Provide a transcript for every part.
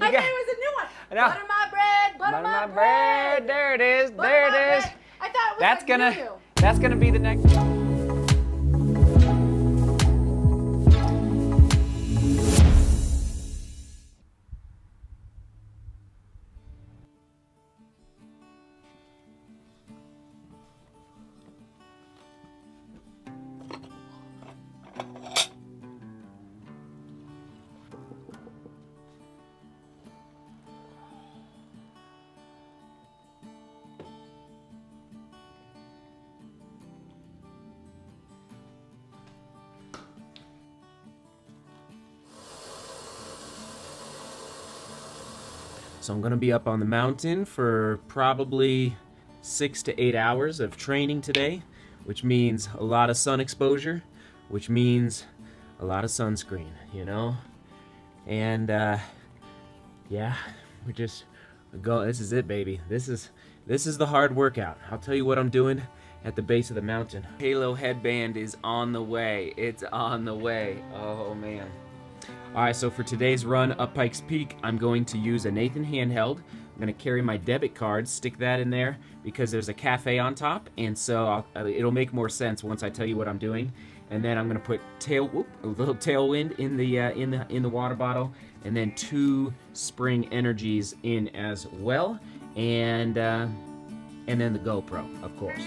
I got, it was a new one. Butter my bread, butter my bread. There it is, butter there it is. I thought it was that's gonna be the next. So I'm going to be up on the mountain for probably 6 to 8 hours of training today, which means a lot of sun exposure, which means a lot of sunscreen, you know? And yeah, we just go, this is it, baby. This is the hard workout. I'll tell you what I'm doing at the base of the mountain. Halo headband is on the way. It's on the way. Oh man. Alright, so for today's run up Pikes Peak, I'm going to use a Nathan handheld. I'm going to carry my debit card, stick that in there, because there's a cafe on top, and so it'll make more sense once I tell you what I'm doing. And then I'm going to put a little tailwind in the water bottle, and then 2 Spring Energies in as well, and then the GoPro, of course.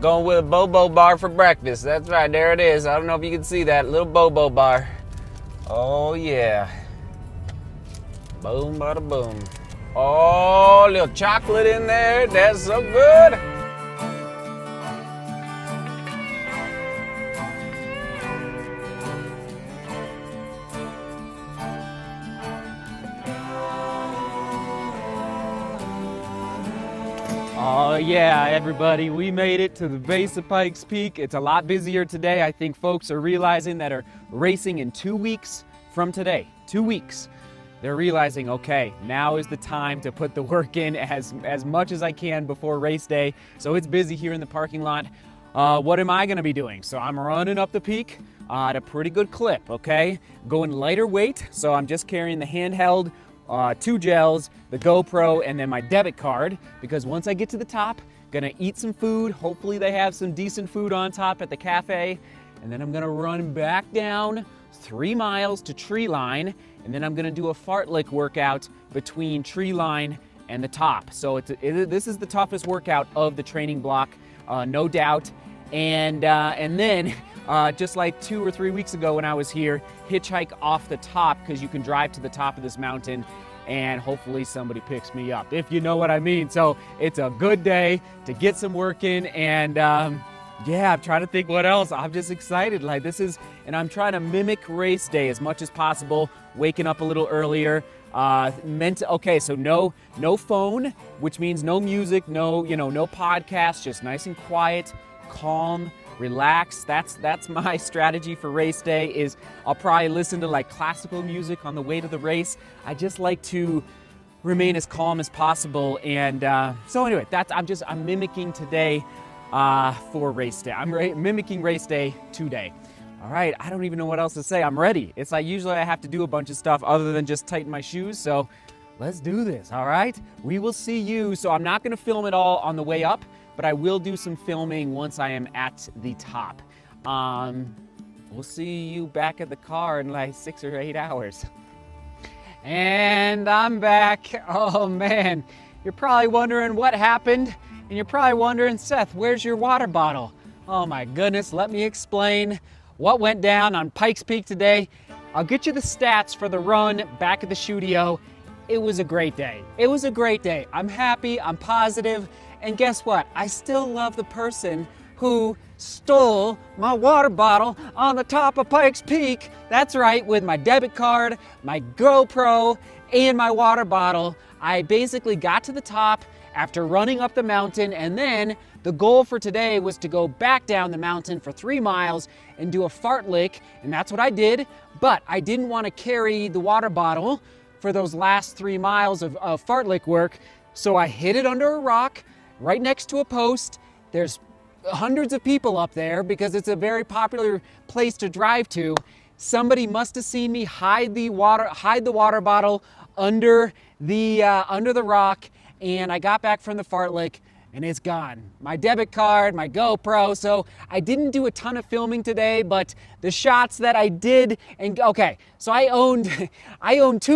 Going with a Bobo bar for breakfast. That's right, there it is. I don't know if you can see that little Bobo bar. Oh yeah. Boom, bada boom. Oh, little chocolate in there. That's so good. Oh yeah, everybody, we made it to the base of Pikes Peak. It's a lot busier today. I think folks are realizing that are racing in 2 weeks from today, 2 weeks. They're realizing, okay, now is the time to put the work in as much as I can before race day. So it's busy here in the parking lot. What am I gonna be doing? So I'm running up the peak at a pretty good clip, okay? Going lighter weight, so I'm just carrying the handheld, 2 gels, the GoPro, and then my debit card, because once I get to the top, gonna eat some food. Hopefully they have some decent food on top at the cafe, and then I'm gonna run back down 3 miles to tree line, and then I'm gonna do a fartlek workout between tree line and the top. So this is the toughest workout of the training block, no doubt. And then, just like 2 or 3 weeks ago when I was here, hitchhike off the top, because you can drive to the top of this mountain and hopefully somebody picks me up, if you know what I mean. So it's a good day to get some work in, and yeah, I'm trying to think what else. I'm just excited, like this is, and I'm trying to mimic race day as much as possible, waking up a little earlier. Okay, so no phone, which means no music, no podcast, just nice and quiet. Calm, relax. That's my strategy for race day. Is I'll probably listen to like classical music on the way to the race. I just like to remain as calm as possible. And so anyway, I'm mimicking today for race day. I'm mimicking race day today. All right, I don't even know what else to say. I'm ready. It's like usually I have to do a bunch of stuff other than just tighten my shoes. So let's do this. All right, we will see you. So I'm not going to film it all on the way up, but I will do some filming once I am at the top. We'll see you back at the car in like 6 or 8 hours. And I'm back. Oh man, you're probably wondering what happened, and you're probably wondering, Seth, where's your water bottle? Oh my goodness, let me explain what went down on Pikes Peak today. I'll get you the stats for the run back at the studio. It was a great day. It was a great day. I'm happy, I'm positive, and guess what? I still love the person who stole my water bottle on the top of Pikes Peak. That's right, with my debit card, my GoPro, and my water bottle. I basically got to the top after running up the mountain, and then the goal for today was to go back down the mountain for 3 miles and do a fartlek, and that's what I did, but I didn't want to carry the water bottle for those last 3 miles of fartlek work, so I hid it under a rock right next to a post. There's hundreds of people up there because it's a very popular place to drive to. Somebody must have seen me hide the water bottle under the rock, and I got back from the fartlek and it's gone. My debit card, my GoPro. So I didn't do a ton of filming today, but the shots that I did, and okay, so I owned 2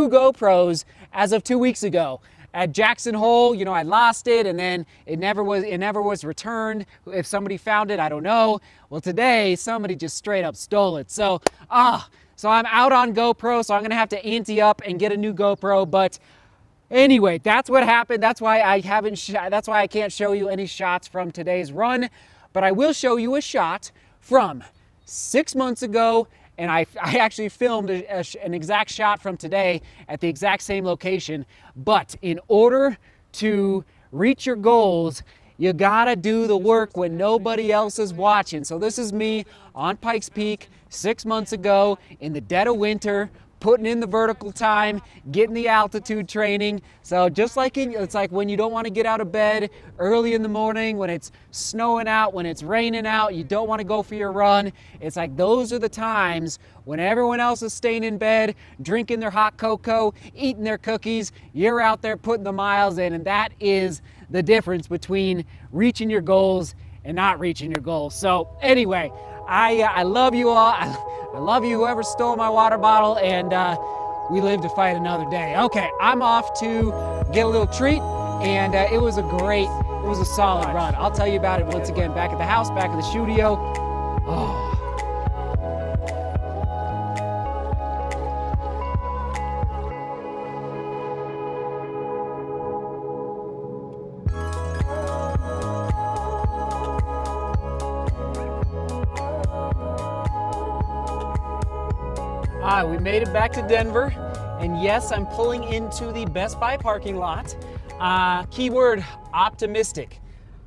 GoPros as of 2 weeks ago. At Jackson Hole, you know, I lost it, and then it never was returned. If somebody found it, I don't know. Well, today somebody just straight up stole it. So so I'm out on GoPro, so I'm gonna have to ante up and get a new GoPro. But anyway, that's what happened. That's why I can't show you any shots from today's run, but I will show you a shot from 6 months ago. And I actually filmed an exact shot from today at the exact same location. But in order to reach your goals, you gotta do the work when nobody else is watching. So this is me on Pikes Peak 6 months ago in the dead of winter, putting in the vertical time, getting the altitude training. So just like it's like when you don't want to get out of bed early in the morning, when it's snowing out, when it's raining out, you don't want to go for your run. It's like those are the times when everyone else is staying in bed, drinking their hot cocoa, eating their cookies. You're out there putting the miles in, and that is the difference between reaching your goals and not reaching your goals. So anyway, I love you all. I love you, whoever stole my water bottle, and we live to fight another day. Okay, I'm off to get a little treat, and it was a solid run. I'll tell you about it once again back at the house, back at the studio. Oh. We made it back to Denver, and yes, I'm pulling into the Best Buy parking lot. Keyword optimistic.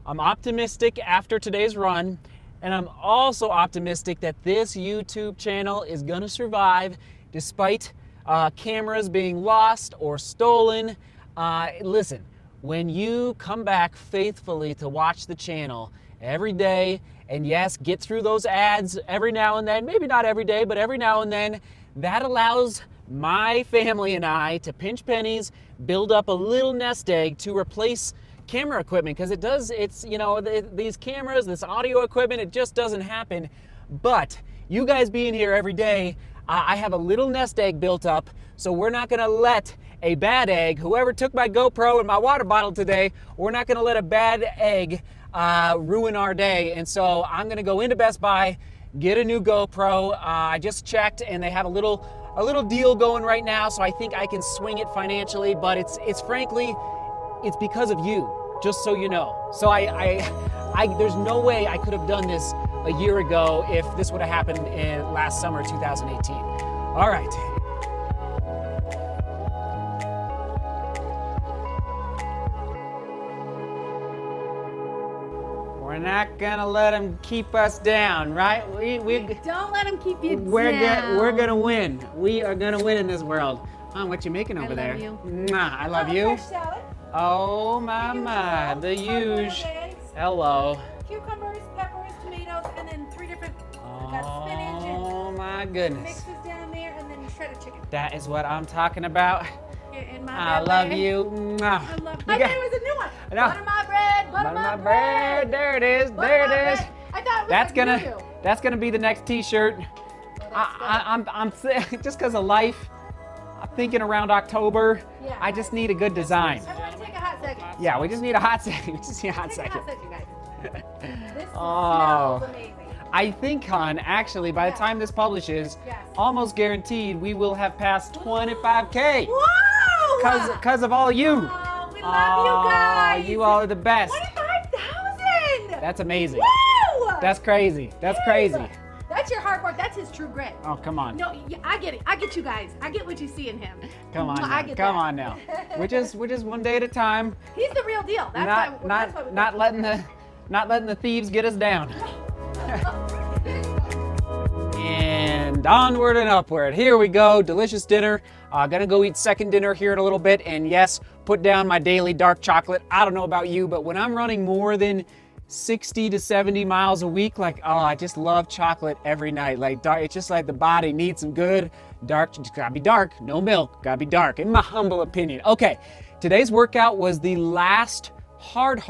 I'm optimistic after today's run, and I'm also optimistic that this YouTube channel is gonna survive despite cameras being lost or stolen. Listen, when you come back faithfully to watch the channel every day, and yes, get through those ads every now and then, maybe not every day, but every now and then, that allows my family and I to pinch pennies, build up a little nest egg to replace camera equipment, because these cameras, this audio equipment, it just doesn't happen. But you guys being here every day, I have a little nest egg built up, so we're not gonna let a bad egg, whoever took my GoPro and my water bottle today, we're not gonna let a bad egg ruin our day. And so I'm gonna go into Best Buy, get a new GoPro. I just checked, and they have a little deal going right now, so I think I can swing it financially. But it's frankly because of you, just so you know. So there's no way I could have done this a year ago if this would have happened in last summer, 2018. All right. We're not gonna let them keep us down, right? Don't let them keep you down. We're gonna win. We are gonna win in this world. Mom, what you making over there? I love you. Mwah, I love you. Fresh salad. Oh my, the huge. Hello. Cucumbers, peppers, tomatoes, and then 3 different. Oh, spinach. Oh my goodness. Mixes down there, and then shredded chicken. That is what I'm talking about. I love you. I love you. I thought it was a new one. Butter my bread, butter my bread. There it is, there it is. I thought that's gonna be the next T-shirt. I'm just because of life. I'm thinking around October. Yeah. I just need a good design. Everyone take a hot second. Yeah, we just need a hot second. We just need a hot second. This smells amazing. I think, hon, actually, by the time this publishes, almost guaranteed we will have passed 25K. Whoa! Because of all you. Oh, we love you guys. You all are the best. 25,000. That's amazing. Woo! That's crazy. That's crazy. That's That's your hard work. That's his true grit. Oh, come on. No, I get it. I get you guys. I get what you see in him. Come on now. Come on now. We're just one day at a time. He's the real deal. That's not letting the thieves get us down. And onward and upward. Here we go. Delicious dinner. Gonna go eat second dinner here in a little bit. And yes, put down my daily dark chocolate. I don't know about you, but when I'm running more than 60 to 70 miles a week, like, oh, I just love chocolate every night. Like, it's just like the body needs some good dark. Just gotta be dark. No milk. Gotta be dark, in my humble opinion. Okay, today's workout was the last hard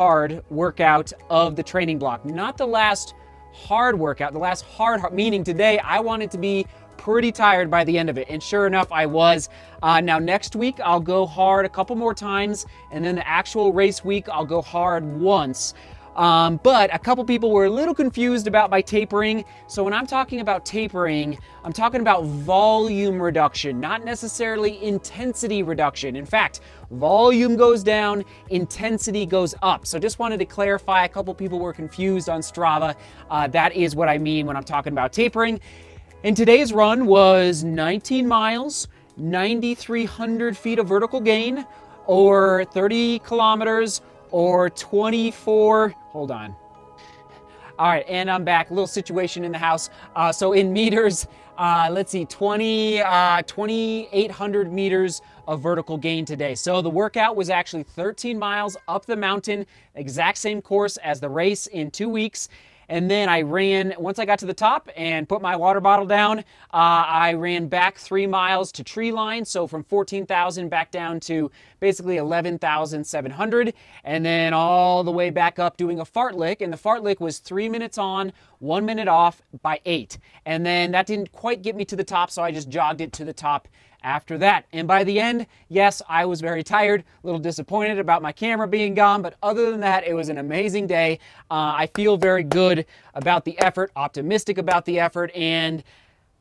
workout of the training block. Not the last hard workout, the last hard, meaning today I wanted to be pretty tired by the end of it, and sure enough I was. Now next week I'll go hard a couple more times, and then the actual race week I'll go hard once. But a couple people were a little confused about my tapering. So when I'm talking about tapering, I'm talking about volume reduction, not necessarily intensity reduction. In fact, volume goes down, intensity goes up. So just wanted to clarify, a couple people were confused on Strava. That is what I mean when I'm talking about tapering. And today's run was 19 miles, 9,300 feet of vertical gain, or 30 kilometers, or 24, hold on. All right, and I'm back, little situation in the house. So in meters, let's see, 2,800 meters of vertical gain today. So the workout was actually 13 miles up the mountain, exact same course as the race in 2 weeks. And then I ran, once I got to the top and put my water bottle down, I ran back 3 miles to tree line. So from 14,000 back down to basically 11,700. And then all the way back up doing a fartlek. And the fartlek was 3 minutes on, 1 minute off by 8. And then that didn't quite get me to the top, so I just jogged it to the top after that. And by the end, yes, I was very tired, a little disappointed about my camera being gone, but other than that, it was an amazing day. I feel very good about the effort, optimistic about the effort, and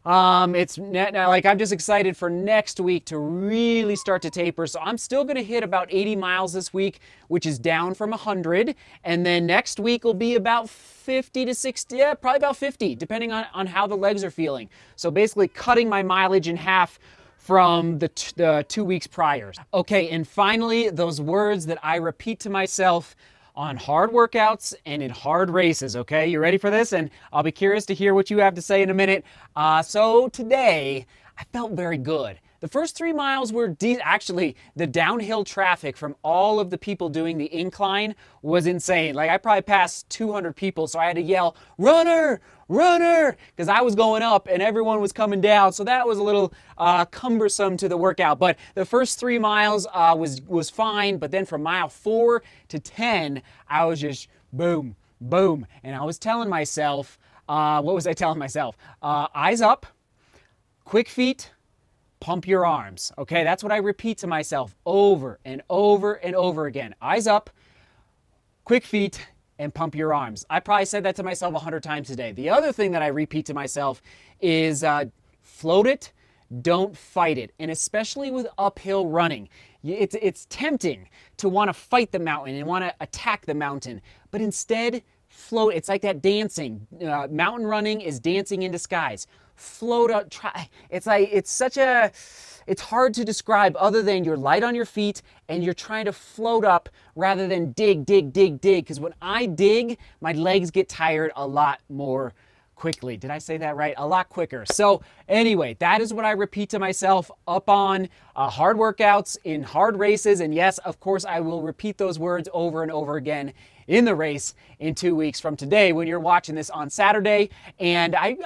it's like I'm just excited for next week to really start to taper. So I'm still going to hit about 80 miles this week, which is down from 100, and then next week will be about 50 to 60, yeah, probably about 50, depending on how the legs are feeling. So basically cutting my mileage in half from the 2 weeks prior. Okay, and finally, those words that I repeat to myself on hard workouts and in hard races, okay? You ready for this? And I'll be curious to hear what you have to say in a minute. So today, I felt very good. The first 3 miles were actually, the downhill traffic from all of the people doing the incline was insane. Like, I probably passed 200 people, so I had to yell, "Runner! Runner!" because I was going up and everyone was coming down. So that was a little cumbersome to the workout. But the first 3 miles was fine. But then from mile 4 to 10, I was just boom, boom. And I was telling myself, what was I telling myself? Eyes up, quick feet, pump your arms. Okay, that's what I repeat to myself over and over and over again. Eyes up, quick feet, and pump your arms. I probably said that to myself 100 times today. The other thing that I repeat to myself is float it, don't fight it. And especially with uphill running, it's tempting to want to fight the mountain and want to attack the mountain, but instead float. It's like that dancing. Mountain running is dancing in disguise. Float up, try. It's like, it's hard to describe other than you're light on your feet and you're trying to float up rather than dig, dig, dig, dig. Because when I dig, my legs get tired a lot more quickly. Did I say that right? A lot quicker. So anyway, that is what I repeat to myself up on hard workouts, in hard races. And yes, of course, I will repeat those words over and over again in the race in 2 weeks from today when you're watching this on Saturday. And I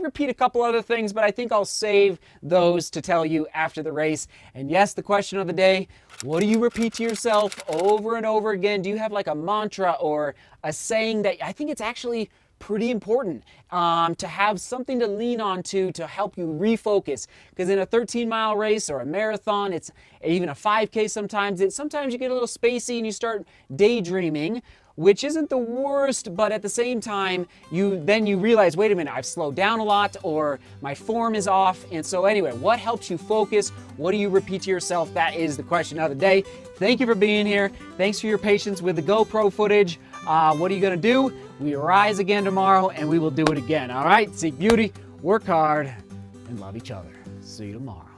repeat a couple other things, but I think I'll save those to tell you after the race. And yes, the question of the day, what do you repeat to yourself over and over again? Do you have like a mantra or a saying that I think it's actually pretty important to have something to lean on to help you refocus? Because in a 13-mile race or a marathon, it's even a 5K sometimes you get a little spacey and you start daydreaming, which isn't the worst, but at the same time, you realize, wait a minute, I've slowed down a lot, or my form is off. And so anyway, what helps you focus? What do you repeat to yourself? That is the question of the day. Thank you for being here. Thanks for your patience with the GoPro footage. What are you gonna do? We rise again tomorrow and we will do it again. All right, seek beauty, work hard, and love each other. See you tomorrow.